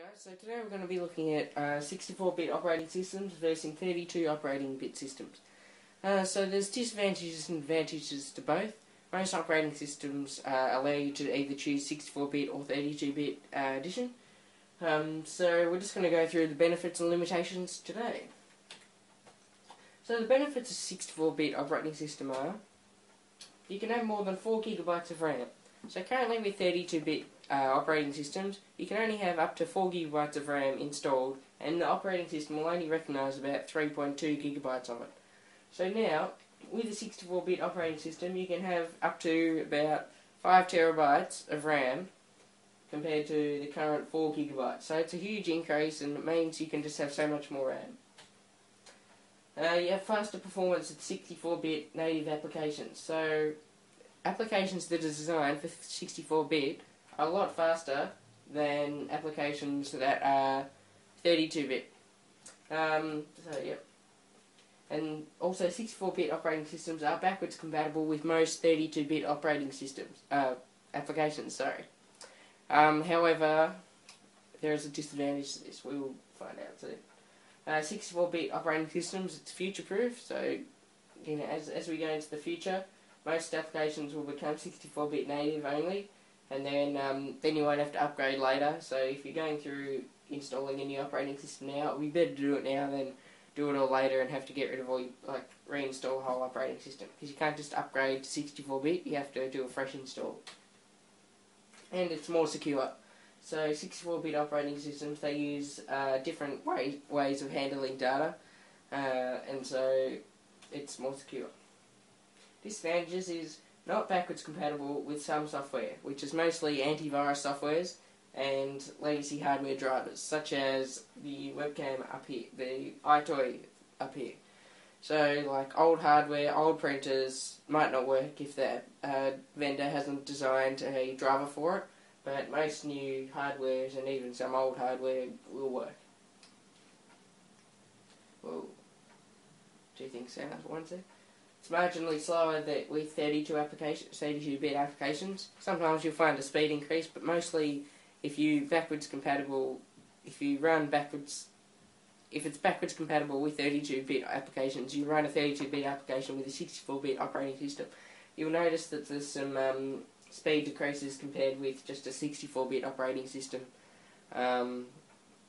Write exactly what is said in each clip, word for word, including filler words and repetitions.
Hey guys, so today we're going to be looking at sixty-four bit uh, operating systems versus thirty-two operating bit systems. Uh, so there's disadvantages and advantages to both. Most operating systems uh, allow you to either choose sixty-four bit or thirty-two bit uh, edition. Um, so we're just going to go through the benefits and limitations today. So the benefits of sixty-four bit operating system are you can have more than four gigabytes of RAM. So currently with thirty-two bit uh, operating systems, you can only have up to four gigabytes of RAM installed, and the operating system will only recognise about three point two gigabytes of it. So now, with a sixty-four bit operating system, you can have up to about five terabytes of RAM compared to the current four gigabytes. So it's a huge increase, and it means you can just have so much more RAM. Uh, you have faster performance at sixty-four bit native applications. So applications that are designed for sixty-four bit are a lot faster than applications that are thirty-two bit. Um, so, yep. And also, sixty-four bit operating systems are backwards compatible with most thirty-two bit operating systems, uh, applications, sorry. Um, however, there is a disadvantage to this. We will find out soon. Uh, sixty-four bit operating systems, it's future-proof, so, you know, as, as we go into the future, most applications will become sixty-four bit native only, and then um, then you won't have to upgrade later. So if you're going through installing a new operating system now, it'd be better to do it now than do it all later and have to get rid of all your, like reinstall a whole operating system, because you can't just upgrade to sixty-four bit. You have to do a fresh install, and it's more secure. So sixty-four bit operating systems, they use uh, different ways ways of handling data, uh, and so it's more secure. Disadvantages is not backwards compatible with some software, which is mostly antivirus softwares and legacy hardware drivers, such as the webcam up here, the iToy up here. So, like, old hardware, old printers might not work if the uh, vendor hasn't designed a driver for it, but most new hardwares and even some old hardware will work. Well, do you think Sam wants it? It's marginally slower that with thirty-two application, thirty-two bit applications. Sometimes you'll find a speed increase, but mostly if you backwards compatible, if you run backwards, if it's backwards compatible with thirty-two bit applications, you run a thirty-two bit application with a sixty-four bit operating system, you'll notice that there's some um, speed decreases compared with just a sixty-four bit operating system, um,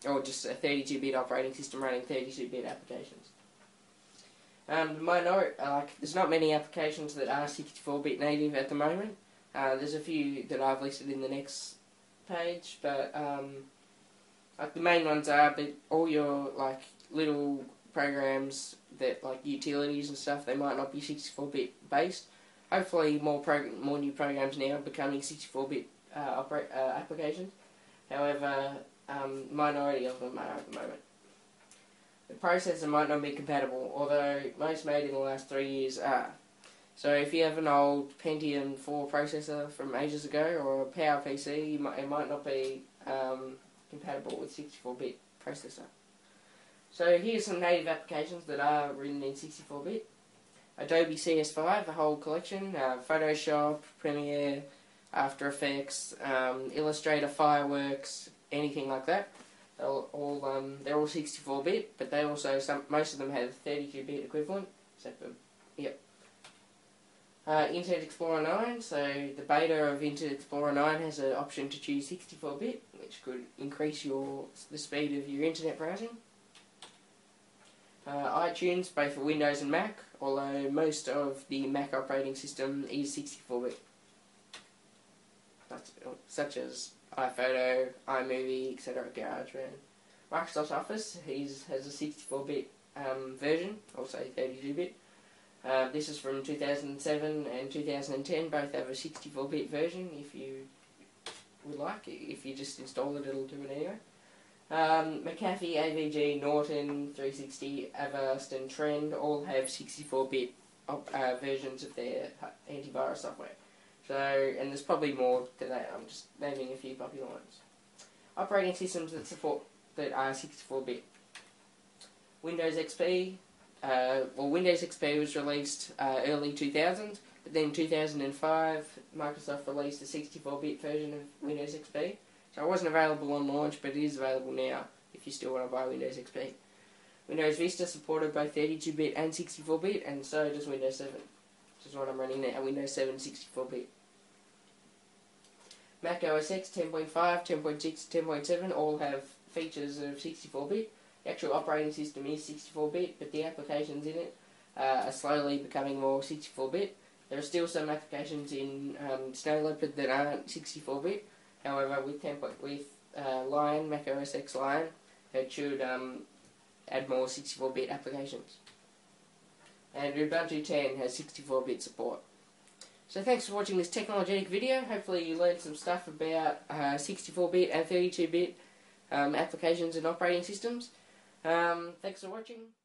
or just a thirty-two bit operating system running thirty-two bit applications. Um, minor, uh, there's not many applications that are sixty-four bit native at the moment. Uh, there's a few that I've listed in the next page, but um, like the main ones are. But all your like little programs that like utilities and stuff, they might not be sixty-four bit based. Hopefully, more prog more new programs now are becoming sixty-four bit uh, opera uh, applications. However, um, minority of them are at the moment. The processor might not be compatible, although most made in the last three years are. So if you have an old Pentium four processor from ages ago, or a Power P C, you might, it might not be um, compatible with sixty-four bit processor. So here's some native applications that are written in sixty-four bit. Adobe C S five, the whole collection, uh, Photoshop, Premiere, After Effects, um, Illustrator, Fireworks, anything like that. All, all, um, they're all sixty-four bit, but they also some most of them have thirty-two bit equivalent, except for yep. Uh, Internet Explorer nine, so the beta of Internet Explorer nine has an option to choose sixty-four bit, which could increase your the speed of your internet browsing. Uh, iTunes, both for Windows and Mac, although most of the Mac operating system is sixty-four bit, That's, such as iPhoto, iMovie, et cetera. GarageBand. Microsoft Office he's, has a sixty-four bit um, version, also thirty-two bit. Uh, this is from two thousand seven and two thousand ten. Both have a sixty-four bit version. If you would like, if you just install it, it'll do it anyway. Um, McAfee, A V G, Norton, three sixty, Avast, and Trend all have sixty-four bit uh, versions of their antivirus software. So, and there's probably more to that. I'm just naming a few popular ones. Operating systems that support that are sixty-four bit. Windows X P. Uh, well, Windows X P was released uh, early two thousands, but then two thousand five, Microsoft released a sixty-four bit version of Windows X P, So it wasn't available on launch, but it is available now if you still want to buy Windows X P. Windows Vista supported both thirty-two bit and sixty-four bit, and so does Windows seven, which is what I'm running now, Windows seven sixty-four bit. Mac O S X ten point five, ten point six, ten point seven all have features of sixty-four bit. The actual operating system is sixty-four bit, but the applications in it uh, are slowly becoming more sixty-four bit. There are still some applications in um, Snow Leopard that aren't sixty-four bit. However, with with uh, Lion, Mac O S X Lion, it should um, add more sixty-four bit applications. And Ubuntu ten has sixty-four bit support. So thanks for watching this Technologetic video. Hopefully you learned some stuff about sixty-four bit uh, and thirty-two bit um, applications and operating systems. Um, thanks for watching.